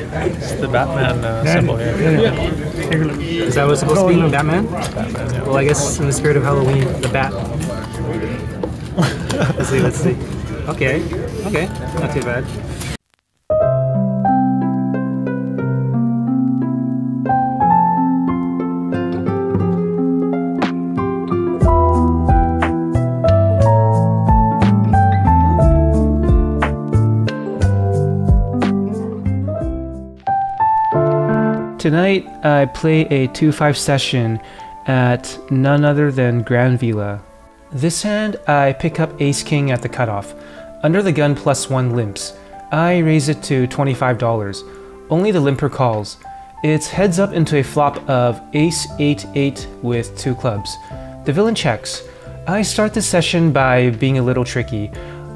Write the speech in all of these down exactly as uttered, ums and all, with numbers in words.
It's the Batman uh, symbol here. Yeah. Yeah. Is that what's supposed to be? Batman? Batman, yeah. Well, I guess in the spirit of Halloween, the bat. Let's see, let's see. Okay, okay, not too bad. Tonight, I play a two five session at none other than Grand Villa. This hand, I pick up ace-king at the cutoff. Under the gun plus one limps. I raise it to twenty-five dollars. Only the limper calls. It's heads up into a flop of ace eight eight with two clubs. The villain checks. I start this session by being a little tricky.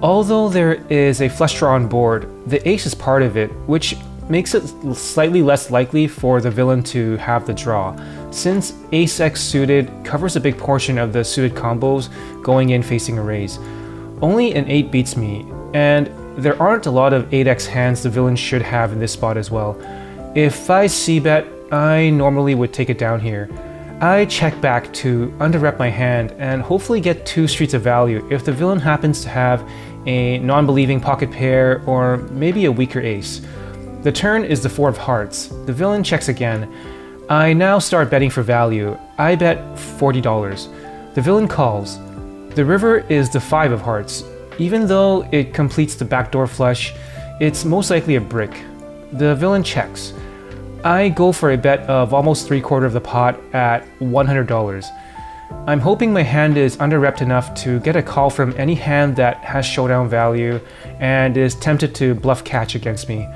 Although there is a flush draw on board, the ace is part of it, which makes it slightly less likely for the villain to have the draw, since ace X suited covers a big portion of the suited combos going in facing a raise. Only an eight beats me, and there aren't a lot of eight X hands the villain should have in this spot as well. If I c-bet, I normally would take it down here. I check back to underrep my hand and hopefully get two streets of value if the villain happens to have a non-believing pocket pair or maybe a weaker ace. The turn is the four of hearts. The villain checks again. I now start betting for value. I bet forty dollars. The villain calls. The river is the five of hearts. Even though it completes the backdoor flush, it's most likely a brick. The villain checks. I go for a bet of almost three quarters of the pot at one hundred dollars. I'm hoping my hand is underrepped enough to get a call from any hand that has showdown value and is tempted to bluff catch against me.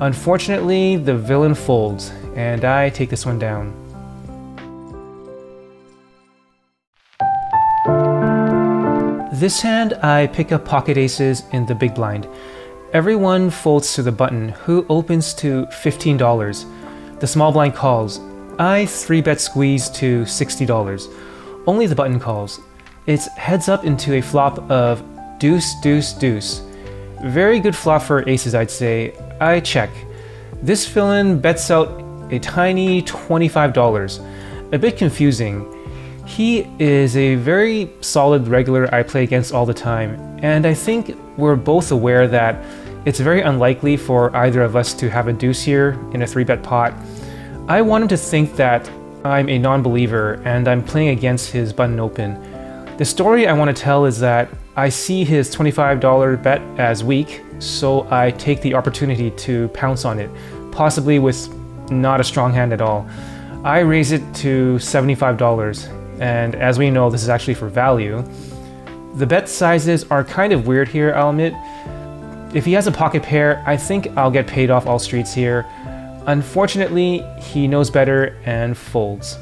Unfortunately, the villain folds, and I take this one down. This hand, I pick up pocket aces in the big blind. Everyone folds to the button, who opens to fifteen dollars. The small blind calls. I three bet squeeze to sixty dollars. Only the button calls. It's heads up into a flop of deuce, deuce, deuce. Very good flop for aces, I'd say. I check. This villain bets out a tiny twenty-five dollars. A bit confusing. He is a very solid regular I play against all the time, and I think we're both aware that it's very unlikely for either of us to have a deuce here in a three bet pot. I want him to think that I'm a non-believer and I'm playing against his button open. The story I want to tell is that I see his twenty-five dollar bet as weak, so I take the opportunity to pounce on it, possibly with not a strong hand at all. I raise it to seventy-five dollars, and as we know, this is actually for value. The bet sizes are kind of weird here, I'll admit. If he has a pocket pair, I think I'll get paid off all streets here. Unfortunately, he knows better and folds.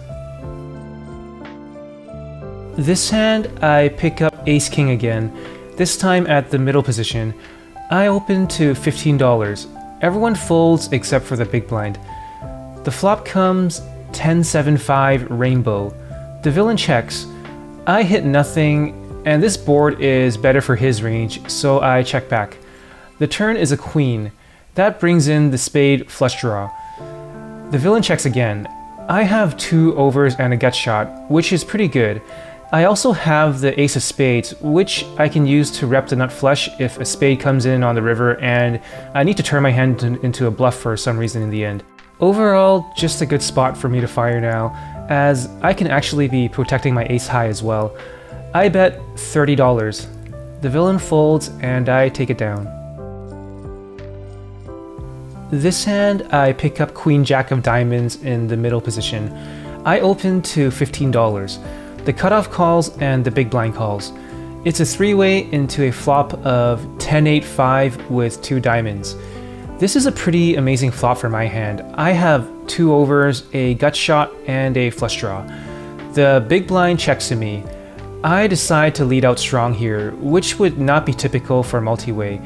This hand, I pick up ace-king again, this time at the middle position. I open to fifteen dollars. Everyone folds except for the big blind. The flop comes ten seven five rainbow. The villain checks. I hit nothing, and this board is better for his range, so I check back. The turn is a queen. That brings in the spade flush draw. The villain checks again. I have two overs and a gut shot, which is pretty good. I also have the ace of spades, which I can use to rep the nut flush if a spade comes in on the river and I need to turn my hand into a bluff for some reason in the end. Overall, just a good spot for me to fire now, as I can actually be protecting my ace high as well. I bet thirty dollars. The villain folds and I take it down. This hand, I pick up queen jack of diamonds in the middle position. I open to fifteen dollars. The cutoff calls and the big blind calls. It's a three way into a flop of ten eight five with two diamonds. This is a pretty amazing flop for my hand. I have two overs, a gut shot, and a flush draw. The big blind checks to me. I decide to lead out strong here, which would not be typical for multi-way.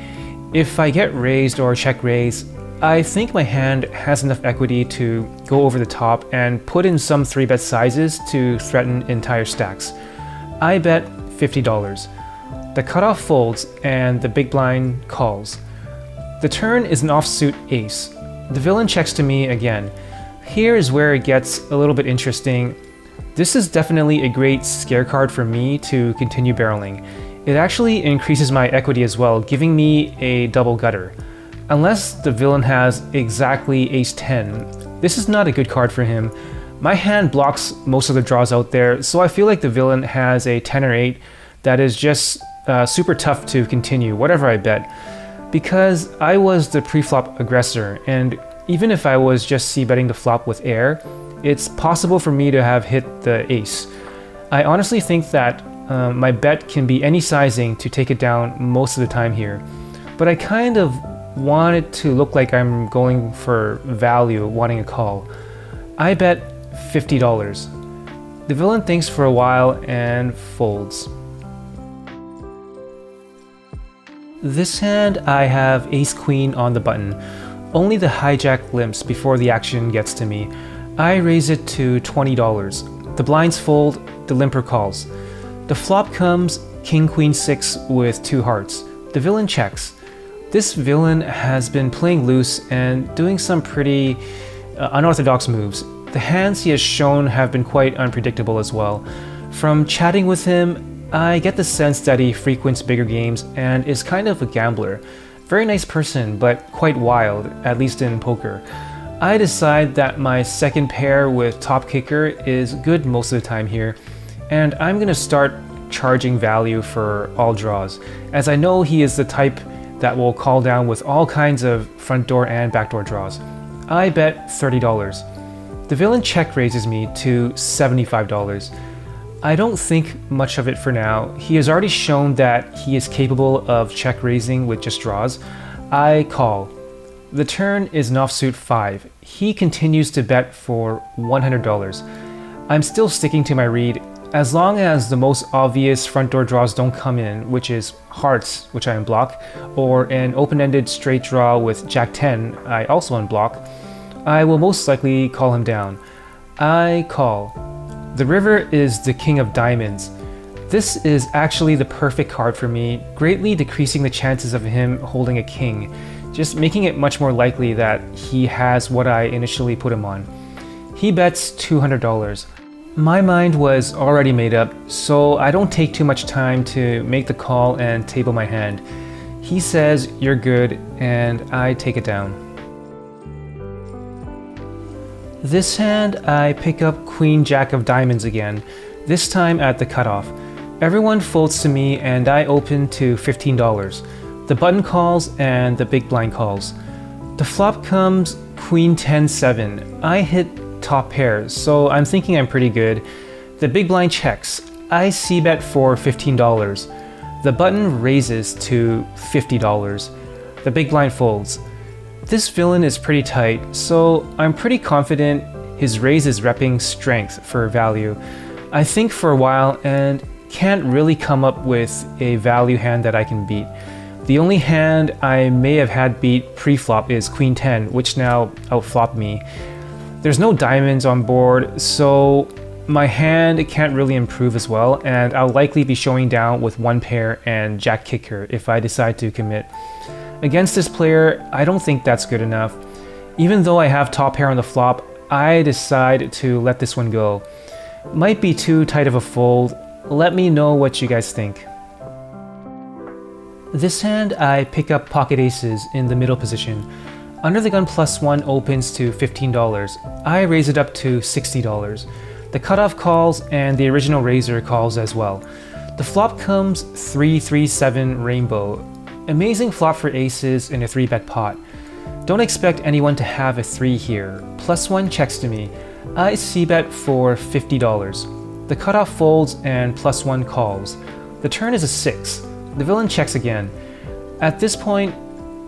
If I get raised or check raise, I think my hand has enough equity to go over the top and put in some three bet sizes to threaten entire stacks. I bet fifty dollars. The cutoff folds and the big blind calls. The turn is an offsuit ace. The villain checks to me again. Here is where it gets a little bit interesting. This is definitely a great scare card for me to continue barreling. It actually increases my equity as well, giving me a double gutter. Unless the villain has exactly ace ten. This is not a good card for him. My hand blocks most of the draws out there, so I feel like the villain has a ten or eight that is just uh, super tough to continue, whatever I bet. Because I was the pre-flop aggressor, and even if I was just c-betting the flop with air, it's possible for me to have hit the ace. I honestly think that um, my bet can be any sizing to take it down most of the time here, but I kind of want it to look like I'm going for value, wanting a call. I bet fifty dollars. The villain thinks for a while and folds. This hand, I have ace-queen on the button. Only the hijack limps before the action gets to me. I raise it to twenty dollars. The blinds fold, the limper calls. The flop comes king queen six with two hearts. The villain checks. This villain has been playing loose and doing some pretty uh, unorthodox moves. The hands he has shown have been quite unpredictable as well. From chatting with him, I get the sense that he frequents bigger games and is kind of a gambler. Very nice person, but quite wild, at least in poker. I decide that my second pair with top kicker is good most of the time here, and I'm gonna start charging value for all draws, as I know he is the type that will call down with all kinds of front door and backdoor draws. I bet thirty dollars. The villain check raises me to seventy-five dollars. I don't think much of it for now. He has already shown that he is capable of check raising with just draws. I call. The turn is an offsuit five. He continues to bet for one hundred dollars. I'm still sticking to my read. As long as the most obvious front door draws don't come in, which is hearts, which I unblock, or an open-ended straight draw with jack ten, I also unblock, I will most likely call him down. I call. The river is the king of diamonds. This is actually the perfect card for me, greatly decreasing the chances of him holding a king, just making it much more likely that he has what I initially put him on. He bets two hundred dollars. My mind was already made up, so I don't take too much time to make the call and table my hand. He says, "You're good," and I take it down. This hand, I pick up Queen Jack of Diamonds again, this time at the cutoff. Everyone folds to me and I open to fifteen dollars. The button calls and the big blind calls. The flop comes queen ten seven. I hit top pair, so I'm thinking I'm pretty good. The big blind checks. I c-bet for fifteen dollars. The button raises to fifty dollars. The big blind folds. This villain is pretty tight, so I'm pretty confident his raise is repping strength for value. I think for a while and can't really come up with a value hand that I can beat. The only hand I may have had beat pre-flop is queen ten, which now outflopped me. There's no diamonds on board, so my hand can't really improve as well, and I'll likely be showing down with one pair and jack kicker if I decide to commit. Against this player, I don't think that's good enough. Even though I have top pair on the flop, I decide to let this one go. Might be too tight of a fold. Let me know what you guys think. This hand, I pick up pocket aces in the middle position. Under the gun plus one opens to fifteen dollars. I raise it up to sixty dollars. The cutoff calls and the original raiser calls as well. The flop comes three three seven rainbow. Amazing flop for aces in a three bet pot. Don't expect anyone to have a three here. Plus one checks to me. I c-bet for fifty dollars. The cutoff folds and plus one calls. The turn is a six. The villain checks again. At this point,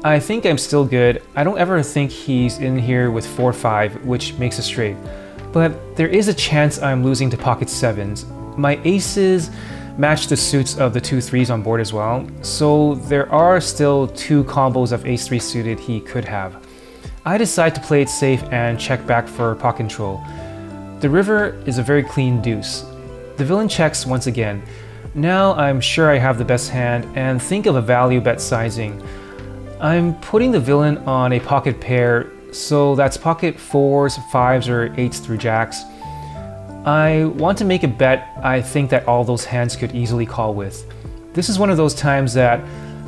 I think I'm still good. I don't ever think he's in here with four five, which makes a straight. But there is a chance I'm losing to pocket sevens. My aces match the suits of the two threes on board as well, so there are still two combos of ace three suited he could have. I decide to play it safe and check back for pot control. The river is a very clean deuce. The villain checks once again. Now I'm sure I have the best hand and think of a value bet sizing. I'm putting the villain on a pocket pair So that's pocket fours, fives, or eights through jacks. I want to make a bet I think that all those hands could easily call with. This is one of those times that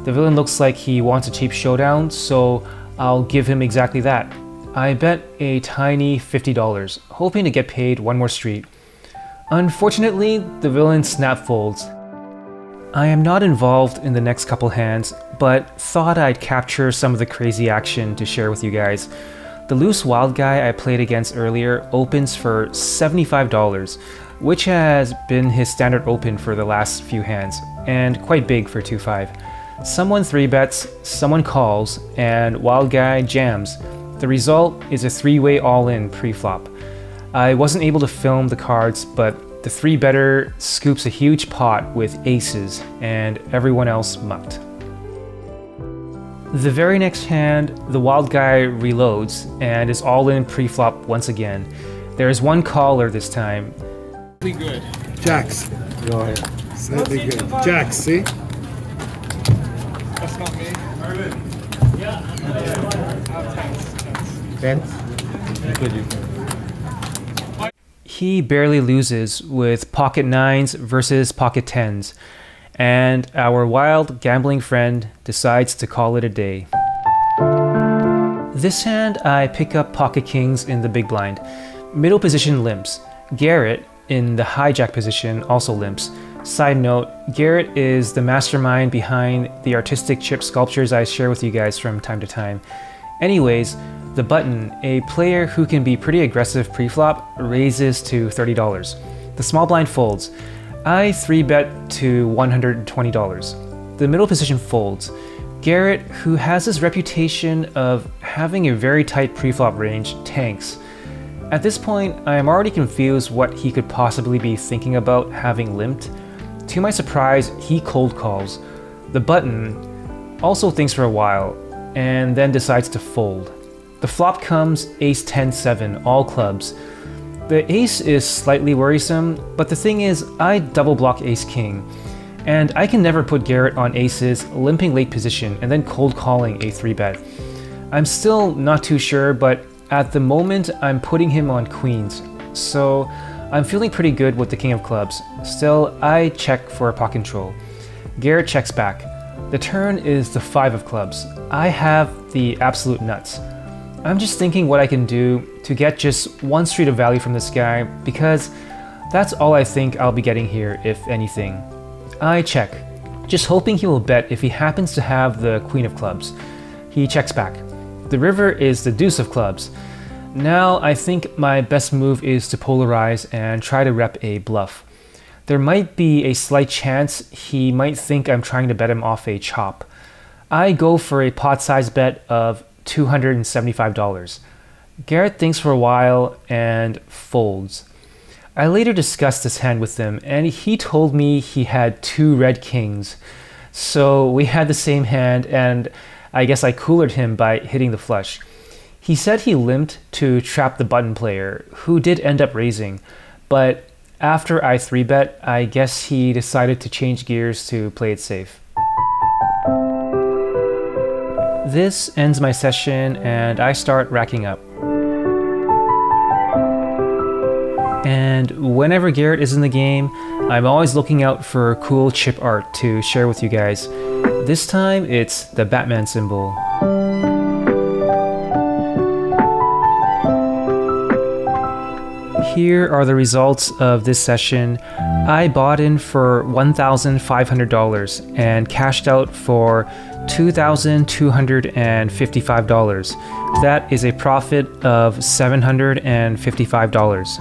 the villain looks like he wants a cheap showdown, so I'll give him exactly that. I bet a tiny fifty dollars, hoping to get paid one more street. Unfortunately, the villain snap folds. I am not involved in the next couple hands, but thought I'd capture some of the crazy action to share with you guys. The loose wild guy I played against earlier opens for seventy-five dollars, which has been his standard open for the last few hands, and quite big for two five. Someone three bets, someone calls, and wild guy jams. The result is a three-way all-in pre-flop. I wasn't able to film the cards, but the three-better scoops a huge pot with aces, and everyone else mucked. The very next hand, the wild guy reloads and is all in pre-flop once again. There is one caller this time. Good. Jacks. Go ahead. Slightly good. Jacks, see? That's not me. Yeah. Tens. He barely loses with pocket nines versus pocket tens. And our wild gambling friend decides to call it a day. This hand, I pick up pocket kings in the big blind. Middle position limps. Garrett, in the hijack position, also limps. Side note, Garrett is the mastermind behind the artistic chip sculptures I share with you guys from time to time. Anyways, the button, a player who can be pretty aggressive pre-flop, raises to thirty dollars. The small blind folds. I three bet to one hundred twenty dollars. The middle position folds. Garrett, who has this reputation of having a very tight preflop range, tanks. At this point, I am already confused what he could possibly be thinking about having limped. To my surprise, he cold calls. The button also thinks for a while, and then decides to fold. The flop comes ace ten seven, all clubs. The ace is slightly worrisome, but the thing is, I double block ace king, and I can never put Garrett on aces, limping late position, and then cold calling a three bet. I'm still not too sure, but at the moment, I'm putting him on queens, so I'm feeling pretty good with the king of clubs. Still, I check for a pot control. Garrett checks back. The turn is the five of clubs. I have the absolute nuts. I'm just thinking what I can do to get just one street of value from this guy, because that's all I think I'll be getting here, if anything. I check, just hoping he will bet if he happens to have the queen of clubs. He checks back. The river is the deuce of clubs. Now I think my best move is to polarize and try to rep a bluff. There might be a slight chance he might think I'm trying to bet him off a chop. I go for a pot size bet of two hundred seventy-five dollars. Garrett thinks for a while and folds. I later discussed this hand with him, and he told me he had two red kings. So we had the same hand, and I guess I coolered him by hitting the flush. He said he limped to trap the button player, who did end up raising, but after I three bet, I guess he decided to change gears to play it safe. This ends my session, and I start racking up. And whenever Garrett is in the game, I'm always looking out for cool chip art to share with you guys. This time, it's the Batman symbol. Here are the results of this session. I bought in for one thousand five hundred dollars and cashed out for two thousand two hundred fifty-five dollars. That is a profit of seven hundred fifty-five dollars.